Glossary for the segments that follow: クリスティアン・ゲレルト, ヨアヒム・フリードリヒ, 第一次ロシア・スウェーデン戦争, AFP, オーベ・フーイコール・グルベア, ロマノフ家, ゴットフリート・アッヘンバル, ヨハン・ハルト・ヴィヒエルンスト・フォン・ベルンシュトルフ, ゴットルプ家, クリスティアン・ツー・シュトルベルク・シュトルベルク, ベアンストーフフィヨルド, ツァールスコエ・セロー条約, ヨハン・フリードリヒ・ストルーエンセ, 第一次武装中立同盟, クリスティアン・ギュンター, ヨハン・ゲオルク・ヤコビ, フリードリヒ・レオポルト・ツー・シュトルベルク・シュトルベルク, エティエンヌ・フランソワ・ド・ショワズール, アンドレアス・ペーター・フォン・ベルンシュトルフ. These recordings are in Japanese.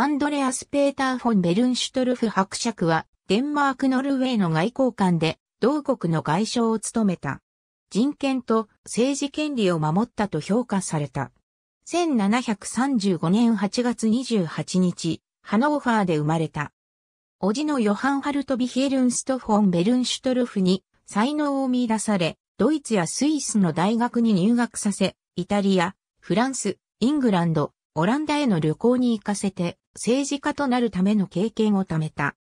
アンドレアス・ペーター・フォン・ベルンシュトルフ伯爵は、デンマーク・ノルウェーの外交官で、同国の外相を務めた。人権と政治権利を守ったと評価された。1735年8月28日、ハノーファーで生まれた。叔父のヨハン・ハルト・ヴィヒエルンスト・フォン・ベルンシュトルフに才能を見出され、ドイツやスイスの大学に入学させ、イタリア、フランス、イングランド、オランダへの旅行に行かせて、政治家となるための経験を貯めた。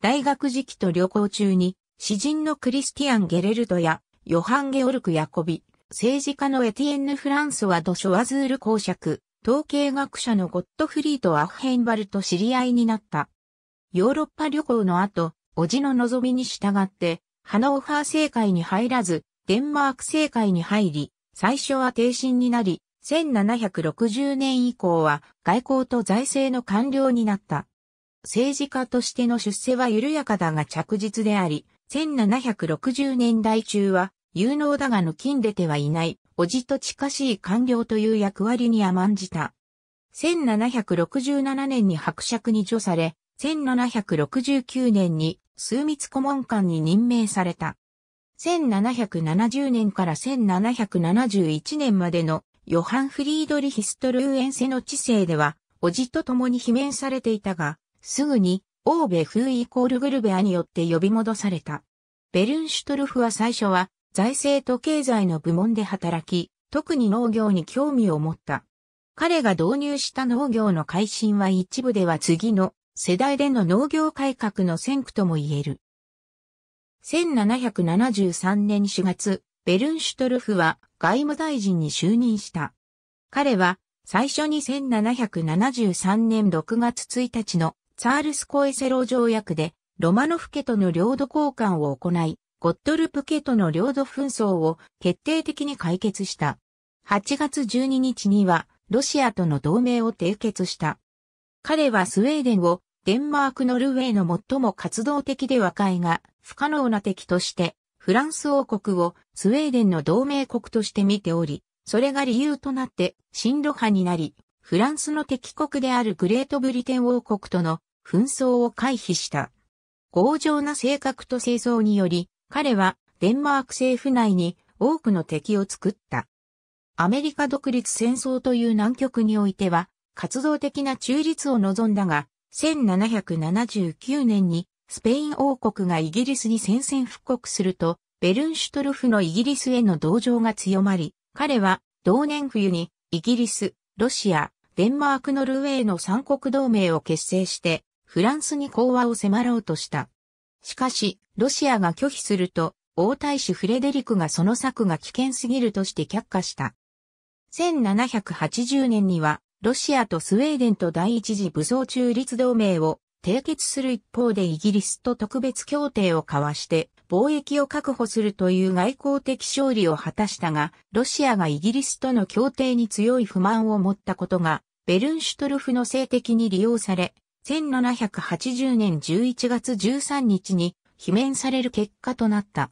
大学時期と旅行中に、詩人のクリスティアン・ゲレルトや、ヨハン・ゲオルク・ヤコビ、政治家のエティエンヌ・フランソワ・ド・ショワズール公爵、統計学者のゴットフリート・アッヘンバルと知り合いになった。ヨーロッパ旅行の後、叔父の望みに従って、ハノーファー政界に入らず、デンマーク政界に入り、最初は低薪になり、1760年以降は外交と財政の官僚になった。政治家としての出世は緩やかだが着実であり、1760年代中は、有能だが抜きんでてはいない、叔父と近しい官僚という役割に甘んじた。1767年に伯爵に叙され、1769年に枢密顧問官に任命された。1770年から1771年までのヨハン・フリードリヒ・ストルーエンセの治世では、叔父と共に罷免されていたが、すぐに、オーベ・フーイコール・グルベアによって呼び戻された。ベルンシュトルフは最初は、財政と経済の部門で働き、特に農業に興味を持った。彼が導入した農業の改進は一部では次の世代での農業改革の先駆とも言える。1773年4月、ベルンシュトルフは外務大臣に就任した。彼は最初に1773年6月1日のツァールスコエセロ条約でロマノフ家との領土交換を行い、ゴットルプ家との領土紛争を決定的に解決した。8月12日にはロシアとの同盟を締結した。彼はスウェーデンをデンマーク・ノルウェーの最も活動的で和解が不可能な敵としてフランス王国をスウェーデンの同盟国として見ており、それが理由となって親ロ派になり、フランスの敵国であるグレートブリテン王国との紛争を回避した。強情な性格と政争により、彼はデンマーク政府内に多くの敵を作った。アメリカ独立戦争という難局においては活動的な中立を望んだが、1779年にスペイン王国がイギリスに宣戦布告すると、ベルンシュトルフのイギリスへの同情が強まり、彼は同年冬にイギリス、ロシア、デンマーク・ノルウェーの三国同盟を結成して、フランスに講和を迫ろうとした。しかし、ロシアが拒否すると、王太子フレデリクがその策が危険すぎるとして却下した。1780年には、ロシアとスウェーデンと第一次武装中立同盟を締結する一方でイギリスと特別協定を交わして、貿易を確保するという外交的勝利を果たしたが、ロシアがイギリスとの協定に強い不満を持ったことが、ベルンシュトルフの政敵に利用され、1780年11月13日に罷免される結果となった。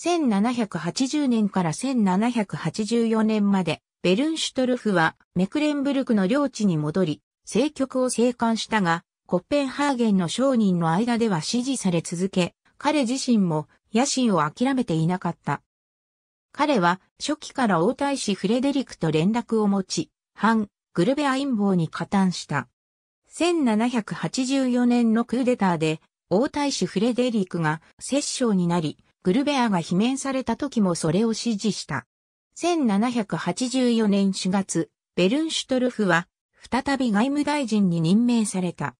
1780年から1784年まで、ベルンシュトルフはメクレンブルクの領地に戻り、政局を静観したが、コッペンハーゲンの商人の間では支持され続け、彼自身も野心を諦めていなかった。彼は初期から王太子フレデリクと連絡を持ち、反グルベア陰謀に加担した。1784年のクーデターで王太子フレデリクが摂政になり、グルベアが罷免された時もそれを支持した。1784年4月、ベルンシュトルフは再び外務大臣に任命された。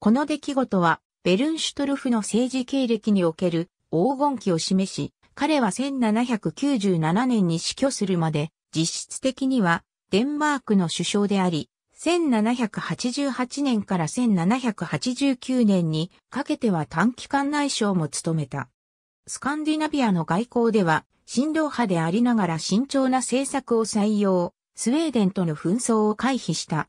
この出来事はベルンシュトルフの政治経歴における黄金期を示し、彼は1797年に死去するまで実質的にはデンマークの首相であり、1788年から1789年にかけては短期間内相も務めた。スカンディナビアの外交では、親ロ派でありながら慎重な政策を採用、スウェーデンとの紛争を回避した。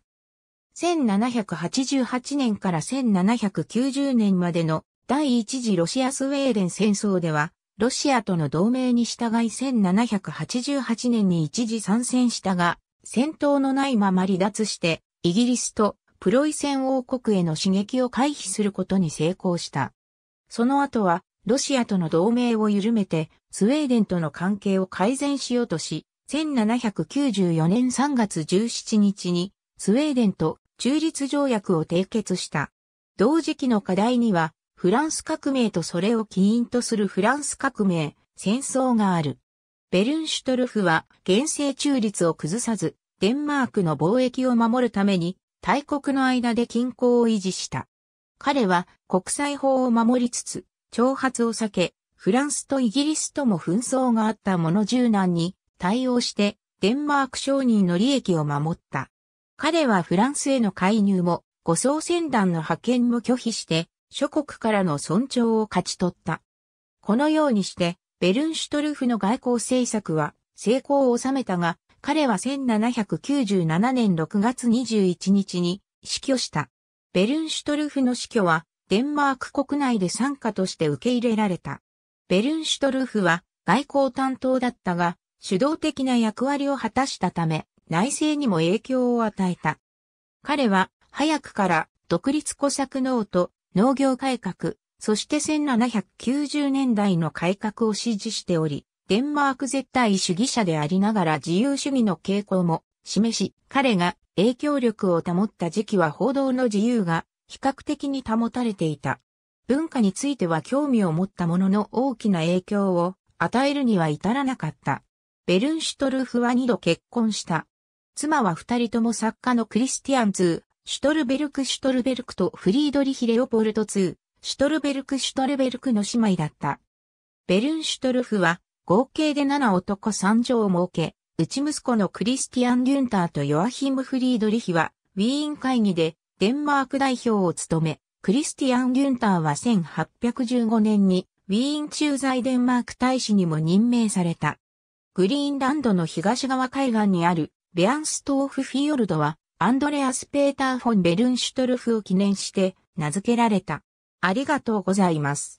1788年から1790年までの第一次ロシア・スウェーデン戦争では、ロシアとの同盟に従い1788年に一時参戦したが、戦闘のないまま離脱して、イギリスとプロイセン王国への刺激を回避することに成功した。その後は、ロシアとの同盟を緩めて、スウェーデンとの関係を改善しようとし、1794年3月17日に、スウェーデンと中立条約を締結した。同時期の課題には、フランス革命とそれを起因とするフランス革命、戦争がある。ベルンシュトルフは、現世中立を崩さず、デンマークの貿易を守るために、大国の間で均衡を維持した。彼は、国際法を守りつつ、挑発を避け、フランスとイギリスとも紛争があったもの柔軟に対応して、デンマーク商人の利益を守った。彼はフランスへの介入も、護送船団の派遣も拒否して、諸国からの尊重を勝ち取った。このようにして、ベルンシュトルフの外交政策は成功を収めたが、彼は1797年6月21日に死去した。ベルンシュトルフの死去は、デンマーク国内で惨禍として受け入れられた。ベルンシュトルフは外交担当だったが、主導的な役割を果たしたため、内政にも影響を与えた。彼は早くから独立小作農と農業改革、そして1790年代の改革を支持しており、デンマーク絶対主義者でありながら自由主義の傾向も示し、彼が影響力を保った時期は報道の自由が比較的に保たれていた。文化については興味を持ったものの大きな影響を与えるには至らなかった。ベルンシュトルフは2度結婚した。妻は2人とも作家のクリスティアン・ツー・シュトルベルク・シュトルベルクとフリードリヒ・レオポルト・ツー・シュトルベルク・シュトルベルクの姉妹だった。ベルンシュトルフは合計で7男3女を設け、内息子のクリスティアン・ギュンターとヨアヒム・フリードリヒはウィーン会議でデンマーク代表を務め、クリスティアン・ギュンターは1815年にウィーン駐在デンマーク大使にも任命された。グリーンランドの東側海岸にあるベアンストーフフィヨルドはアンドレアス・ペーター・フォン・ベルンシュトルフを記念して名付けられた。ありがとうございます。